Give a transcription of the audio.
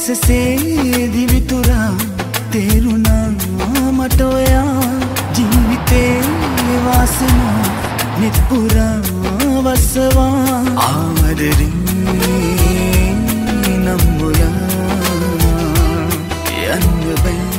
मनस से दिवितुरा तेरु नाम अटोया जीविते वासना निपुरा वसवा आदरी नम्बुया यन्नु बे